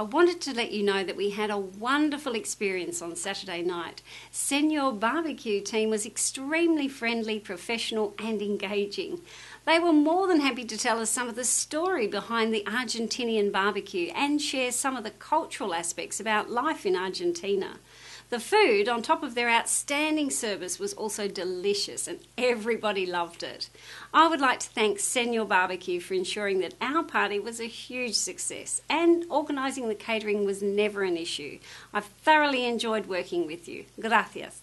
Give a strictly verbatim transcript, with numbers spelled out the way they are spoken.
I wanted to let you know that we had a wonderful experience on Saturday night. Señor B B Q team was extremely friendly, professional and engaging. They were more than happy to tell us some of the story behind the Argentinean barbecue and share some of the cultural aspects about life in Argentina. The food, on top of their outstanding service, was also delicious and everybody loved it. I would like to thank Señor B B Q for ensuring that our party was a huge success, and organising the catering was never an issue. I've thoroughly enjoyed working with you. Gracias.